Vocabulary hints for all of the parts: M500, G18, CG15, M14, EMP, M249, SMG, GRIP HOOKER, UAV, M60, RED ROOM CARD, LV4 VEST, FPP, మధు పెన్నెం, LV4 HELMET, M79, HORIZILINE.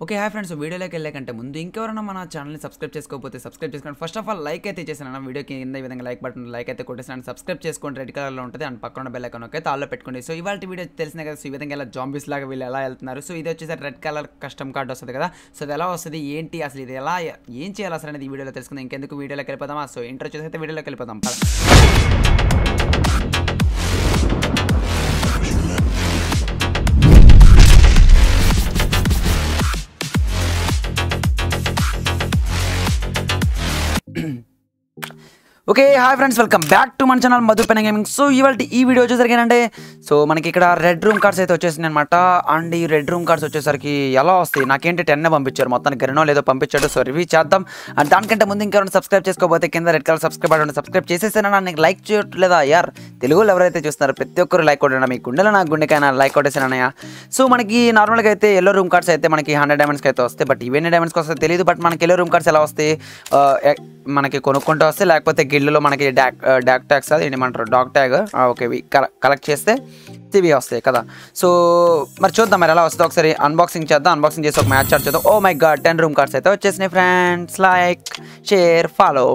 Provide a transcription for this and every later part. Okay, hi friends, so video like ante mundu inkevarana mana channel ni subscribe cheskokapothe first of all like aithe chesana video ki indha vidhanga like button like aithe kottesana subscribe cheskondi red color lo untadi and pakkana bell icon okaythe all lo pettukondi so ivalti video telisina kada so ee vidhanga ela zombies laga veela ela eltunnaru so idhe vachesa red color custom card ostadi kada so ela ostadi enti asalu idhe ela em cheyala asla anedi video lo telusukundam inkenduku video like elipadama so intro chesaithe video like elipadam. Okay hi friends, welcome back to మన channel మధు పెన్నెం gaming. So ఇవాళ ఈ video వచ్చేసరికేనంటే so మనకి ఇక్కడ red room cards అయితే వచ్చేసినాయి అనమాట. And ఈ red room cards వచ్చేసరికి ఎలా వస్తాయి, నాకేంటి 10 పంపించారు, మొత్తానికి గరినో లేదో పంపించాడు. సో రివ్యూ చేద్దాం. అండ్ దానికంటే ముందు ఇంకెవరైనా సబ్స్క్రైబ్ చేసుకోకపోతే కింద రెడ్ కలర్ సబ్స్క్రైబ్ అవ్వండి. సబ్స్క్రైబ్ చేసేసానా, నాకు లైక్ చేయట్లేదా యార్? తెలుగులో ఎవరైతే చూస్తున్నారో ప్రతి ఒక్కరు లైక్ కొట్టండి. మీ గుండెలో నా గుండెకైనా లైక్ కొట్టేసానయా. సో మనకి నార్మల్గా అయితే ఎల్లో రూమ్ కార్డ్స్ అయితే మనకి 100 డైమండ్స్కి అయితే వస్తాయి. బట్ ఇవన్నీ డైమండ్స్కి వస్తాయి తెలియదు. బట్ మనకి ఎల్లో రూమ్ కార్డ్స్ ఎలా వస్తాయి, మనకి కొనుక్కుంటూ వస్తే లేకపోతే గిల్డ్లో మనకి డాక్ ట్యాగ్స్ అది ఏమంటారు డాక్ ట్యాగ్ ఓకే కలెక్ట్ చేస్తే ఇవి వస్తాయి కదా. సో మరి చూద్దాం మరి ఎలా వస్తుందో. ఒకసారి అన్బాక్సింగ్ చేద్దాం. అన్బాక్సింగ్ చేసి ఒక మ్యాచ్ ఆడుచేద్దాం. Oh my god, 10 room cards అయితే వచ్చేసినాయి friends. Like share follow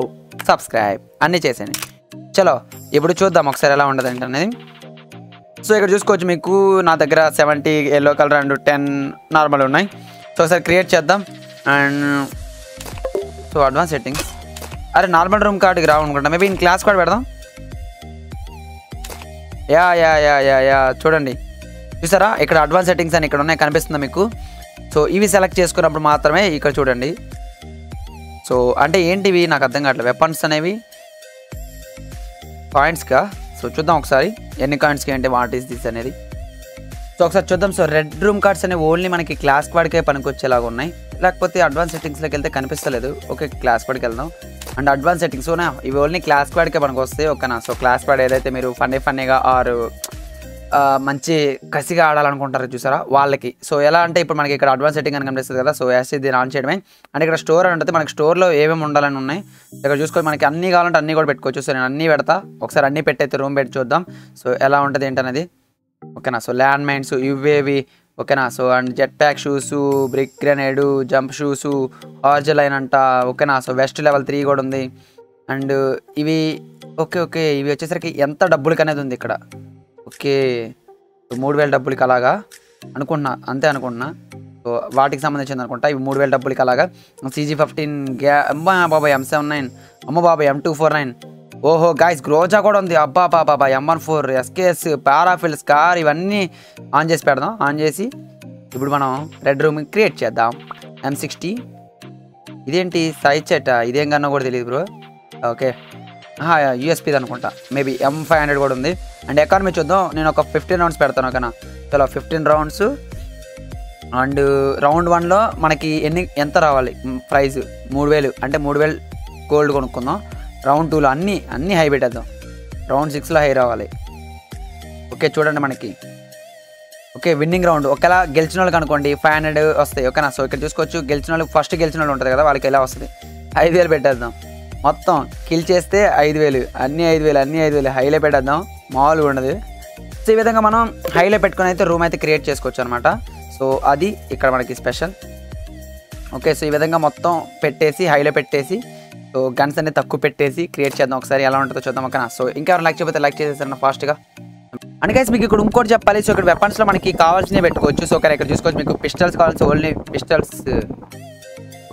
subscribe అన్నీ చేసేయండి. చలో ఇప్పుడు చూద్దాం ఒకసారి ఎలా ఉండదు ఏంటనేది. సో ఇక్కడ చూసుకోవచ్చు మీకు నా దగ్గర 70 ఎల్లో కలర్ అండ్ 10 నార్మల్ ఉన్నాయి. సో ఒకసారి క్రియేట్ చేద్దాం. అండ్ సో అడ్వాన్స్ సెట్టింగ్స్ అరే నార్మల్ రూమ్ కార్డ్కి రావు అనుకుంటా. మేబీ ఇన్ క్లాస్ కార్డ్ పెడదాం. Yeah yeah yeah yeah yeah చూడండి, చూసారా ఇక్కడ అడ్వాన్స్ సెట్టింగ్స్ అని ఇక్కడ ఉన్నాయి, కనిపిస్తుందా మీకు? సో ఇవి సెలెక్ట్ చేసుకున్నప్పుడు మాత్రమే ఇక్కడ చూడండి. సో అంటే ఏంటివి నాకు అర్థం కావట్లేదు. వెపన్స్ అనేవి కాయిన్స్గా. సో చూద్దాం ఒకసారి ఎన్ని కాయిన్స్కి ఏంటి, వాట్ ఈస్ దిస్ అనేది. సో ఒకసారి చూద్దాం. సో రెడ్ రూమ్ కార్డ్స్ అనేవి ఓన్లీ మనకి క్లాస్ కార్డ్కే పనికొచ్చేలాగా ఉన్నాయి, లేకపోతే అడ్వాన్స్ సెట్టింగ్స్లోకి వెళ్తే కనిపిస్తలేదు. ఓకే క్లాస్ కార్డ్కి వెళ్దాం. అండ్ అడ్వాన్స్ సెట్టింగ్స్ ఓనా ఇవి ఓన్లీ క్లాస్ ప్యాడ్కే మనకు వస్తాయి ఓకేనా. సో క్లాస్ ప్యాడ్ ఏదైతే మీరు ఫన్నీగా ఆరు మంచి కసిగా ఆడాలనుకుంటారు చూసారా వాళ్ళకి. సో ఎలా అంటే ఇప్పుడు మనకి ఇక్కడ అడ్వాన్స్ సెట్టింగ్ అని కనిపిస్తుంది కదా. సో యాస్ ఇది ఆన్ చేయడమే. అండ్ ఇక్కడ స్టోర్ అని ఉంటుంది, మనకి స్టోర్లో ఏమేమి ఉండాలని ఉన్నాయి ఇక్కడ చూసుకొని మనకి అన్నీ కావాలంటే అన్నీ కూడా పెట్టుకోవచ్చు. సో నేను అన్నీ పెడతా, ఒకసారి అన్నీ పెట్టయితే రూమ్ పెట్టి చూద్దాం సో ఎలా ఉంటుంది ఏంటనేది ఓకేనా. సో ల్యాండ్ మైన్స్ ఇవేవి ఓకేనా. So and jet pack shoes, brick grenade, jump shoes, హార్జలైన్ అంట ఓకేనా. సో వెస్ట్ లెవెల్ 3 కూడా ఉంది. అండ్ ఇవి ఓకే ఓకే ఇవి వచ్చేసరికి ఎంత డబ్బులకి అనేది ఉంది ఇక్కడ. ఓకే 3000 డబ్బులకి అలాగా అనుకుంటున్నా, అంతే అనుకుంటున్నా. సో వాటికి సంబంధించింది అనుకుంటా. ఇవి 3000 డబ్బులకి అలాగా. CG15 అమ్మ బాబాయ్, M79 అమ్మ బాబాయ్, M249 ఓహో గాయస్, గ్రోజా కూడా ఉంది, అబ్బా బాబా, M14 ఎస్కేఎస్, పారాఫిల్ స్కార్ ఇవన్నీ ఆన్ చేసి పెడదాం. ఆన్ చేసి ఇప్పుడు మనం రెడ్ రూమ్ క్రియేట్ చేద్దాం. M60 ఇదేంటి సైజ్ చెట్, ఇదేం కన్నా కూడా తెలియదు బ్రో. ఓకే USPది అనుకుంటా. మేబీ M500 కూడా ఉంది. అండ్ ఎకానమీ చూద్దాం. నేను ఒక 15 రౌండ్స్ పెడతాను ఓకేనా. చలో 15 రౌండ్స్. అండ్ రౌండ్ 1లో మనకి ఎంత రావాలి ప్రైజ్ 3000, అంటే 3000 గోల్డ్ కొనుక్కుందాం. రౌండ్ 2లో అన్నీ హై పెట్టేద్దాం. రౌండ్ 6లో హై రావాలి. ఓకే చూడండి మనకి ఓకే విన్నింగ్ రౌండ్ ఒకవేళ గెలిచిన వాళ్ళకి అనుకోండి 500 వస్తాయి ఓకేనా. సో ఇక్కడ చూసుకోవచ్చు గెలిచిన వాళ్ళకి ఫస్ట్ గెలిచిన వాళ్ళు ఉంటుంది కదా, వాళ్ళకి ఎలా వస్తుంది 5000 పెట్టేద్దాం. మొత్తం కిల్ చేస్తే 5000, అన్నీ 5000 హైలే పెట్టేద్దాం, మామూలుగా ఉండదు. సో ఈ విధంగా మనం హైలే పెట్టుకుని అయితే రూమ్ అయితే క్రియేట్ చేసుకోవచ్చు అనమాట. సో అది ఇక్కడ మనకి స్పెషల్. ఓకే సో ఈ విధంగా మొత్తం పెట్టేసి హైలే పెట్టేసి సో గన్స్ అనేది తక్కువ పెట్టేసి క్రియేట్ చేద్దాం. ఒకసారి ఎలా ఉంటుందో చూద్దాం ఓకేనా. సో ఇంకెవరైనా లైక్ చేయకపోతే లైక్ చేసేసాను ఫాస్ట్గా. అండ్ గైస్ మీకు ఇక్కడ ఇంకోటి చెప్పాలి. సో ఇక్కడ వెపన్స్లో మనకి కావాల్సినవి పెట్టుకోవచ్చు. సో ఇక్కడ చూసుకోవచ్చు మీకు పిస్టల్స్ కావాల్సి ఓన్లీ పిస్టల్స్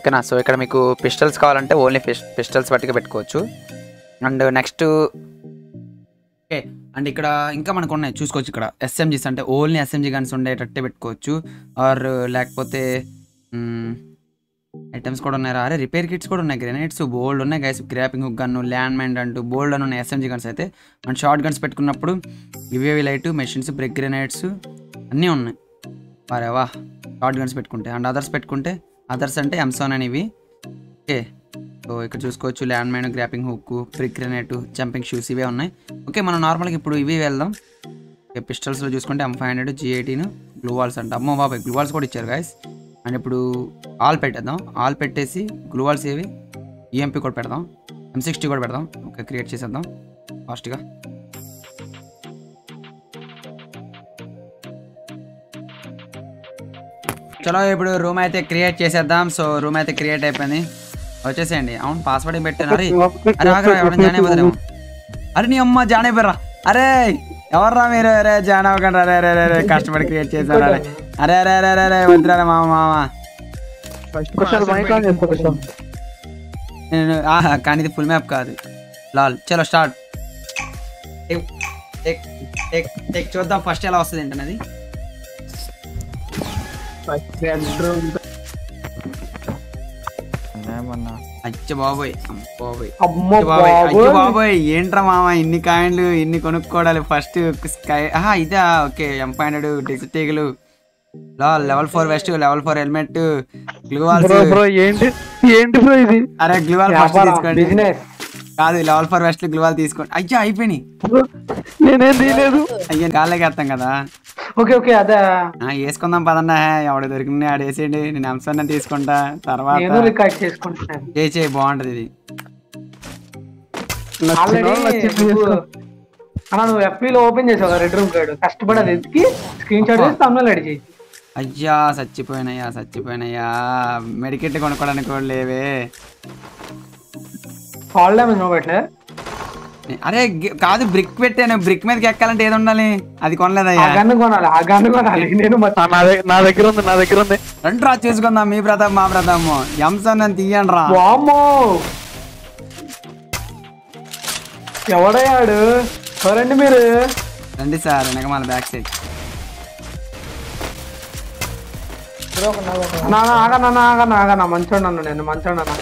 ఓకేనా. సో ఇక్కడ మీకు పిస్టల్స్ కావాలంటే ఓన్లీ పిస్టల్స్ బట్టిగా పెట్టుకోవచ్చు. అండ్ నెక్స్ట్ ఓకే అండ్ ఇక్కడ ఇంకా మనకు ఉన్నాయి చూసుకోవచ్చు. ఇక్కడ SMGs అంటే ఓన్లీ SMG గన్స్ ఉండేటట్టే పెట్టుకోవచ్చు. ఆర్ లేకపోతే ఐటమ్స్ కూడా ఉన్నారా, అరే రిపేర్ కిట్స్ కూడా ఉన్నాయి, గ్రెనేట్స్ బోల్డ్ ఉన్నాయి guys, grappling hook gun, land mine అంటూ బోల్డ్ అని ఉన్నాయి SMG గన్స్ అయితే. అండ్ షార్ట్ గన్స్ పెట్టుకున్నప్పుడు ఇవేవి లైట్ మెషిన్స్, బ్రిక్ గ్రెనేట్స్ అన్నీ ఉన్నాయి. వారేవా షార్ట్ గన్స్ పెట్టుకుంటే. అండ్ అదర్స్ పెట్టుకుంటే అదర్స్ అంటే M7 అనేవి. ఓకే సో ఇక్కడ చూసుకోవచ్చు land mine, grappling hook, brick grenade, jumping shoes ఇవే ఉన్నాయి. ఓకే మనం నార్మల్గా ఇప్పుడు ఇవి వెళ్దాం. ఓకే పిస్టల్స్లో చూసుకుంటే M500, G18, గ్లూవాల్స్ అంట. అమ్మో బాబాయ్ గ్లూవాల్స్ కూడా ఇచ్చారు గైస్. అండ్ ఇప్పుడు ఆల్ పెట్టేద్దాం. ఆల్ పెట్టేసి గ్లూవాల్స్ ఏవి EMP కూడా పెడదాం, M60 కూడా పెడదాం. ఓకే క్రియేట్ చేసేద్దాం ఫాస్ట్గా. चलो इपड़ो रूम अयिते क्रिएट చేసేద్దాం सो रूम अयिते क्रिएट అయిపోయింది వచ్చేసేయండి అవును పాస్వర్డ్ ఏం పెట్టాను అరే అరే ఆగరా ఎవడని జానే బదరేమో అరే నీ అమ్మ జానే బెర్రా అరే ఎవర్రా మీరు అరే జానే అవకండి అరే అరే అరే కష్టపడి క్రియేట్ చేశారు అరే అరే అరే అరే అరే వంద్రాల మామ మామ ఫస్ట్ క్వశ్చన్ మైక్ ఆన్ చేస్తా కొంచెం నేను ఆ కానీ ఇది ఫుల్ మ్యాప్ కాదు లాల్ चलो స్టార్ట్ టెక్ టెక్ టెక్ చూద్దాం ఫస్ట్ ఎలా వస్తది ఏంటన్నది అచ్చ బాబాయ్ ఏంట్రా మామ ఇన్ని కాయిన్లు ఇన్ని కొనుక్కోవాలి ఫస్ట్ స్కై ఇదా ఓకే M500 డిజిటేగులు level 4 vest level 4 helmet gloo walls bro ఏంటి ఏంటి బ్రో ఇది అరే గ్లూవాల్ ఫస్ట్ తీసుకోండి బిజినెస్ కాదు లెవెల్ 4 వెస్ట్ గ్లూవాల్ తీసుకోండి అయ్యా అయిపోయిని నేనేం తీయలేదు అయ్యా గాలకి అర్థం కదా ఓకే ఓకే అదా వేసుకుందాం పదన్నా ఎవడ దొరికింది ఆడేసేయండి నేను అంశాన్ని తీసుకుంటా తర్వాత నేను రికార్డ్ చేసుకుంటాను చేసే బాగుంటది ఇది అలా నువ్వు ఎఫ్పి లో ఓపెన్ చేసావు రెడ్ రూమ్ కార్డు కష్టపడి అది ఎత్తికి స్క్రీన్ షాట్ చేసి తమ్ముళ్ళు అడిచి అయ్యా చచ్చిపోయినయ్యా చచ్చిపోయినయ్యా మెడికెట్ కొనుక్కోడానికి కూడా లేవే ఫాల్ డ్యామేజ్ నువ్వు పెట్టలే అరే కాదు బ్రిక్ పెట్టాను బ్రిక్ మీదకి ఎక్కాలంటే ఏది ఉండాలి అది కొనలేదయ్యాలి రెండు రా చూసుకుందాం మీ ప్రతాప్ మా ప్రతాప్ ఎంసన్ అని తీయండి రా ఎవడయ్యాడు రండి మీరు రండి సార్ వెనక బ్యాక్ సైడ్ ఆగన్నా మంచోడు అన్న నేను మంచోడు అన్న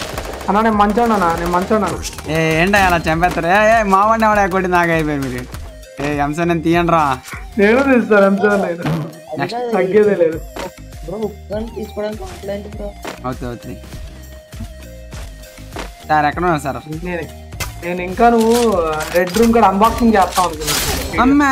అన్నా నేను మంచోడన్నా నేను మంచోడన్నా ఏ ఏంట అలా చంపేస్తారు ఏ మావాడిని ఎవడ కొట్టి నాకు అయిపోయి మీరు ఏ ఎంసా నేను తీయండి రా నేను తీస్తాను ఎంసా తగ్గేదే లేదు అవుతుంది అవుతుంది సార్ ఎక్కడ ఉన్నాను సార్ నేను ఇంకా నువ్వు రెడ్ రూమ్ కూడా అన్బాక్సింగ్ చేస్తావు అనుకున్నాను అమ్మా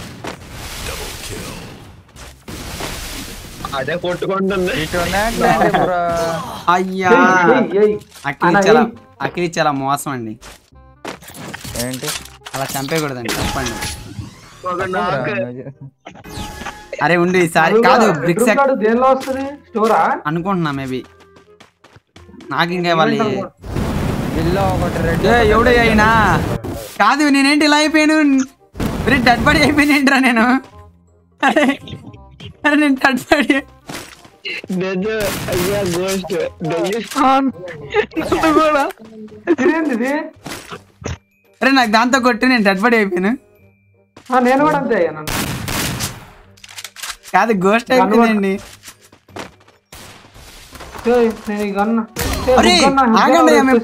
అదే కొట్టుకుంటుంది అయ్యా అఖిలి చాలా మోసం అండి ఏంటి అలా చంపేయకూడదండి చెప్పండి అరే ఉండి ఈసారి కాదు బ్రిక్స్ అనుకుంటున్నా మేబీ నాకు ఇంకా ఇవ్వాలి ఎవడే అయినా కాదు నేనేంటి ఇలా అయిపోయాను డెడ్ బాడీ అయిపోయిన ఏంట్రా నేను అరే నేను తడసాడి అరే నాకు దాంతో కొట్టి నేను తడబడి అయిపోయాను నేను కూడా అంతే కాదు గోస్ట్ అయిపోయిందండి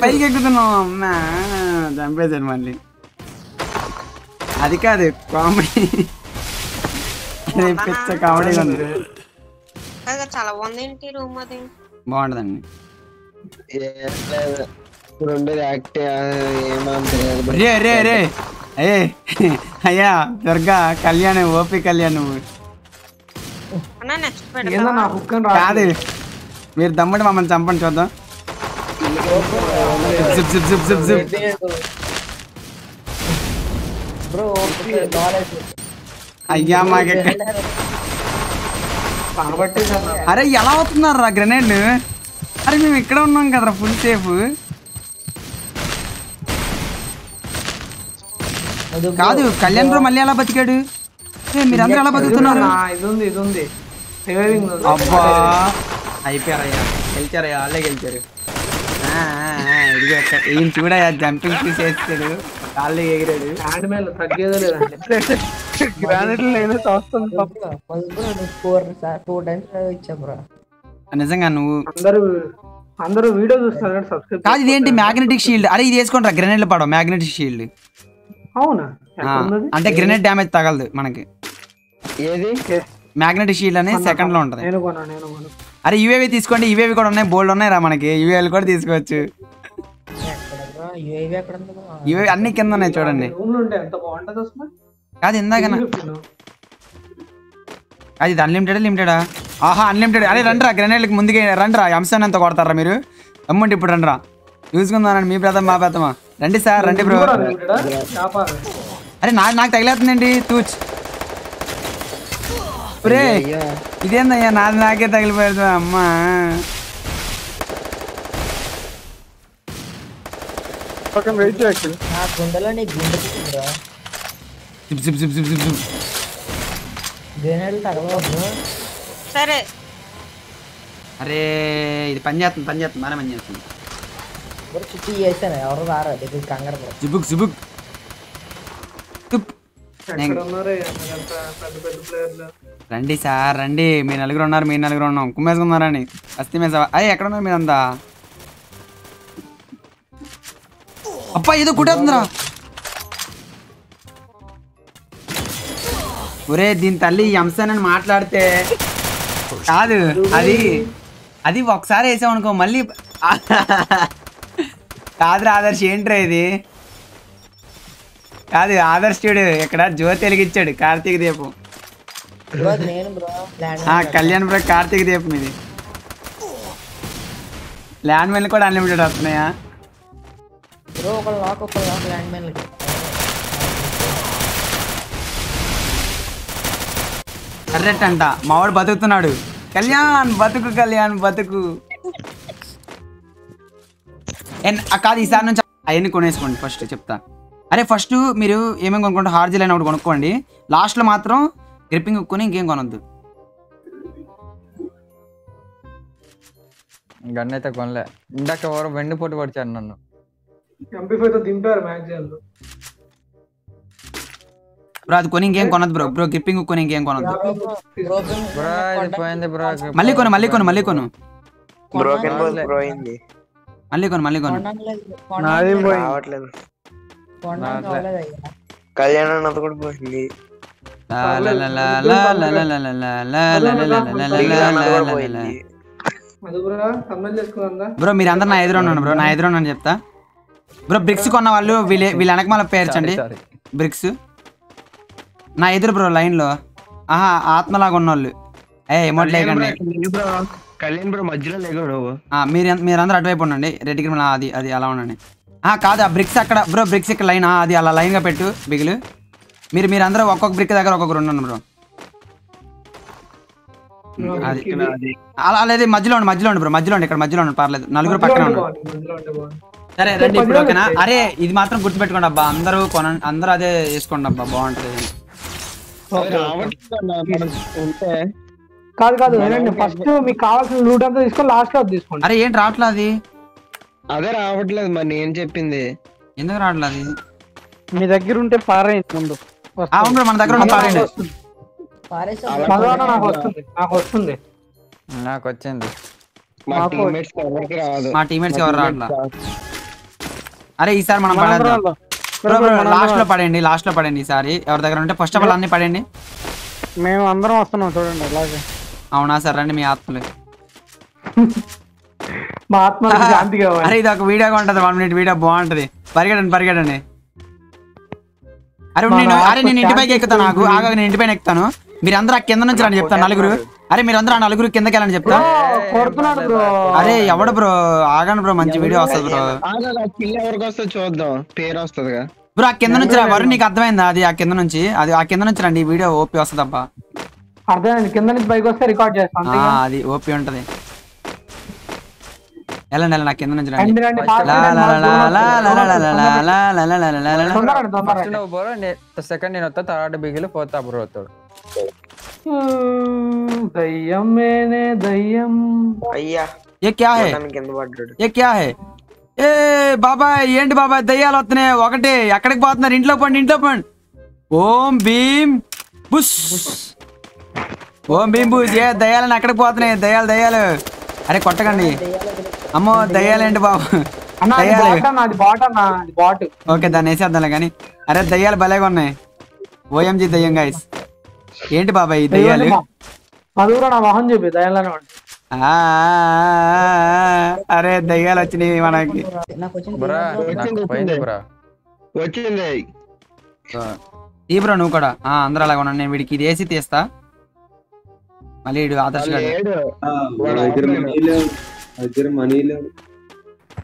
పైకి ఎక్కుతున్నాం అమ్మా చంపేశాను మళ్ళీ అది కాదు కామెడీ అయ్యా దుర్గా కళ్యాణ్ ఓపి కళ్యాణ్ కాదు మీరు దమ్ముడు మమ్మల్ని చంపండి చూద్దాం అయ్యా మాకెక్క అరే ఎలా అవుతున్నారు రా గ్రెనేడ్ అరే మేము ఇక్కడ ఉన్నాం కదరా ఫుల్ సేఫ్ కాదు కళ్యాణ్ రావు మళ్ళీ ఎలా బతికాడు మీరందరూ ఎలా బతుకుతున్నారు అబ్బా అయిపోయారయ్యా గెలిచారయ్యా వాళ్ళే గెలిచారు ఈయన చూడయా జంపింగ్ చేస్తాడు వాళ్ళే ఎగిరాడు నిజంగా నువ్వు కాదు ఇదేంటి మ్యాగ్నెటిక్ షీల్డ్ అరే ఇది వేసుకుంటారా గ్రెనేడ్లు పడవ మ్యాగ్నెటిక్ షీల్డ్ అవునా అంటే గ్రెనేడ్ డ్యామేజ్ తగలదు మనకి magnetic shield ane second lo untadi nenu konanu nenu konanu are uav iskondi uav kuda unnai bold unnai ra manaki uav kuda iskochu uav ekkada undo uav anni kinda unnai chudandi room lo unde anta baaguntadu asma kaadu indagana అది unlimited లిమిటెడా ఆహా unlimited అరే రండ్రా గ్రెనేడ్లకు ముందుకే రండ్రా అంశాన్ని అంతా కొడతారా మీరు అమ్మంటే ఇప్పుడు రండ్రా చూసుకుందానండి మీ ప్రథమ మా ప్రథమ రండి సార్ రండి బ్రో అరే నాకు తగిలేస్తుందండి తూచ్ ఒరే ఇదేందయ్యా నాది నాకే తగిలిపోయేది అమ్మా ఓకే వెయిట్ చేయండి నా గుండెలోనే గుండెకిందిరా zip zip zip zip zip సరే అరే ఇది పని చేస్తుంది మనం పని చేస్తుంది ఎవరు రారా దగ్గర కంగారు జిబుక్ జిబుక్ రండి సార్ రండి మీ నలుగురు ఉన్నాం కుమ్మేసుకున్నారని అస్తి మేస అయ్యి ఎక్కడ ఉన్నారు మీరంతా అప్ప ఏదో కుట్టేస్తుందిరా ఒరే దీని తల్లి ఈ అంశాన్ని మాట్లాడితే కాదు అది అది ఒకసారి వేసామనుకో మళ్ళీ కాదురా ఆదర్శ్ ఏంట్రా ఇది కాదు ఆదర్శ్ చూడు ఇక్కడ జ్యోతి వెలిగిచ్చాడు కార్తీక దీపం కళ్యాణ్ బ్రో కార్తీక దీపం ఇది ల్యాండ్ మైన్లు కూడా అన్లిమిటెడ్ వస్తున్నాయా కరెక్ట్ అంట మావాడు బతుకుతున్నాడు కళ్యాణ్ బతుకు కాదు ఈసారి నుంచి అవన్నీ కొనేసుకోండి ఫస్ట్ చెప్తా అరే ఫస్ట్ మీరు ఏమేమి కొనుక్కోండి హార్జిలైన్ ఒకటి కొనుక్కోండి లాస్ట్లో మాత్రం గ్రిప్పింగ్ కొనుక్కొని ఇంకేం కొనొద్దు గన్ అయితే కొనలే ఇందాక ఎవరు వెండి పోటు పడిచారు నన్ను బ్రో అది కొని ఇంకేం కొనదు బ్రో బ్రో గ్రిప్పింగ్ కొని ఇంకేం కొనదు మళ్ళీ కొను మళ్ళీ కొను బ్రో మీరందరూ నా ఎదురు ఉన్నాను చెప్తా బ్రో బ్రిక్స్ కొన్న వాళ్ళు వీళ్ళ వెనకమాల పేర్చండి బ్రిక్స్ నా ఎదురు బ్రో లైన్ లో ఆహా ఆత్మలాగా ఉన్నోళ్ళు ఏ ఎమోట్ లేకండి మీరందరూ అటువైపు ఉండండి రెడ్ క్రిమినల్ అది అలా ఉండండి కాదు ఆ బ్రిక్స్ అక్కడ బ్రో బ్రిక్స్ ఇక్కడ లైన్ అది అలా లైన్ గా పెట్టు బిగులు మీరందరూ ఒక్కొక్క బ్రిక్ దగ్గర ఒక్కొక్కరు ఉండండి బ్రో అది అలా లేదు మధ్యలో ఉండి ఇక్కడ మధ్యలో ఉండండి పర్లేదు నలుగురు పక్కన సరే రండి ఇప్పుడు ఓకేనా అరే ఇది మాత్రం గుర్తుపెట్టుకోండి అబ్బా అందరూ అదే వేసుకోండి అబ్బా బాగుంటుంది కాదు ఫస్ట్ మీకు కావాల్సిన లూట్ అంతా తీసుకొని లాస్ట్ లో తీసుకోండి అరే ఏంటి రావట్లేదు అది అదే రావట్లేదు మరి నేను చెప్పింది ఎందుకు రావట్లేదు మీ దగ్గర ఉంటే పారేయండి ముందు అవును మన దగ్గర ఉన్న పారేయండి నాకు వస్తుంది నాకు వచ్చింది మా టీమ్మేట్స్ ఎవరికి రావదు అరే ఈసారి మనం పడేద్దాం లాస్ట్ లో పడండి ఈసారి ఎవరి దగ్గర ఉంటే ఫస్ట్ ఆఫ్ ఆల్ అన్ని పడండి మేము అందరం వస్తున్నాం చూడండి అలాగే అవునా సార్ రండి మీ ఆత్మలు మా ఆత్మలకు శాంతి కావాలి అరే ఇది ఒక వీడియోగా ఉంటుంది 1 నిమిషం వీడియో బాగుంటుంది పరిగెడండి అరే నేను ఇంటిపైకి ఎక్కుతాను నాకు ఆగా నేను ఇంటిపైన ఎక్కుతాను మీరందరూ ఆ కింద నుంచి రాని చెప్తాను నలుగురు కిందకి వెళ్ళని చెప్తా అరే ఎవడు బ్రో ఆగండి బ్రో మంచి వీడియో వస్తుంది బ్రో ఆ కింద నుంచి రా వరుణ్ నీకు అర్థమైందా అది ఆ కింద నుంచి రండి ఈ వీడియో ఓపీ వస్తుంది అబ్బా అది ఓపీ ఉంటది వెళ్ళండి నా కింద నుంచి రండి పోతా బ్రో బాబాయ్ ఏంటి బాబాయ్ దయ్యాలు వస్తున్నాయి ఒకటి ఎక్కడికి పోతున్నారు ఇంట్లో పండి ఓం భీమ్ బుస్ ఏ దయ్యాలని ఎక్కడికి పోతున్నాయి దయ్యాలు అరే కొట్టకండి అమ్మో దయ్యాలేంటి బాబు ఓకే దాన్ని వేసేద్దాం కానీ అరే దయ్యాలు భలేగా ఉన్నాయి ఓఎంజీ దయ్యం గాయస్ ఏంటి బాబాయ్ ఈ దయ్యాలు? మధురా నా వాహనం చెప్పి దయ్యాలనే వాడు. అరే దయ్యాలు వచ్చినాయి మనకి. వచ్చింది ఈ బ్రో నువ్వు కూడా అందరూ అలాగే ఉన్నాను. నేను వీడికి ఇది వేసి తీస్తా. మళ్ళీ ఆదర్శ అందరూ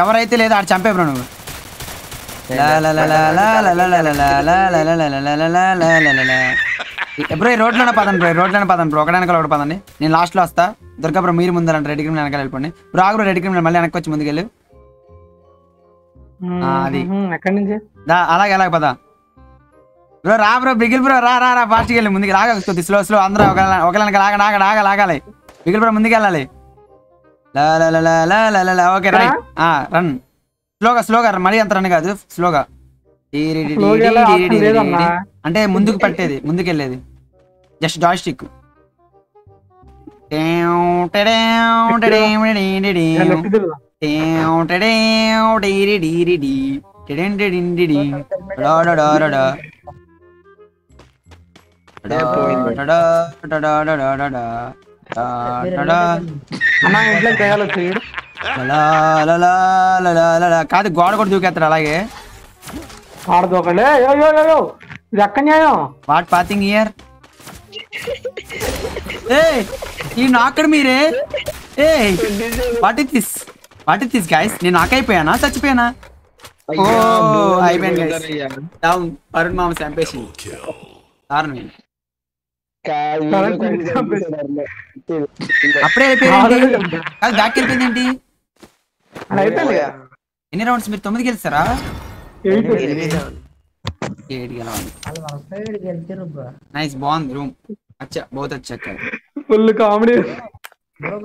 ఎవరైతే లేదు ఆడు చంపే బ్రో నువ్వు. బ్రో ఈ రోడ్లోనే పదండి, బ్రో ఈ రోడ్లోనే పదండి. బ్రో ఒకడానికి ఒకటి పదండి. నేను లాస్ట్ లో వస్తా. దుర్గా బ్రో మీరు ముందరండి, రెడ్ క్రీమ్ వెనకాల వెళ్ళిపోండి. బ్రో ఆగు బ్రో రెడ్ క్రీమ్ మళ్ళీ వెనక్కి వచ్చి ముందుకెళ్ళు. అది అలాగే అలాగే పద బ్రో. రా బ్రో బిగిల్ బ్రో రా రా ఫాస్ట్కి వెళ్ళి ముందుకు రాగా కొద్ది స్లో స్లో. అందరూ ఒకలానికి ఆగాలి. బిగిల్ బ్రో ముందుకు వెళ్ళాలి. Okay right run. స్లోగా స్లోగా మరీ అంత రన్ కాదు, స్లోగా అంటే ముందుకు పట్టేది, ముందుకు వెళ్ళేది. జస్ట్ జాయ్ స్టిక్ కాదు. గోడ కూడా దూకేస్తాడు అలాగే. వాట్ పాతింగ్ ఇయర్ ఈ నాకడు మీరే. What is this, what is this guys? నేను నాకైపోయానా చచ్చిపోయానా? ఓ అయిపోయాను గైస్. డౌన్ అరుణ్ మామ చంపేసి అరుణ్ అప్పుడే అయిపోయింది. ఎన్ని రౌండ్స్ మీరు? 9 గెలిచారా? నైస్ బాగుంది రూమ్. అచ్చా బహుత్ అచ్చా.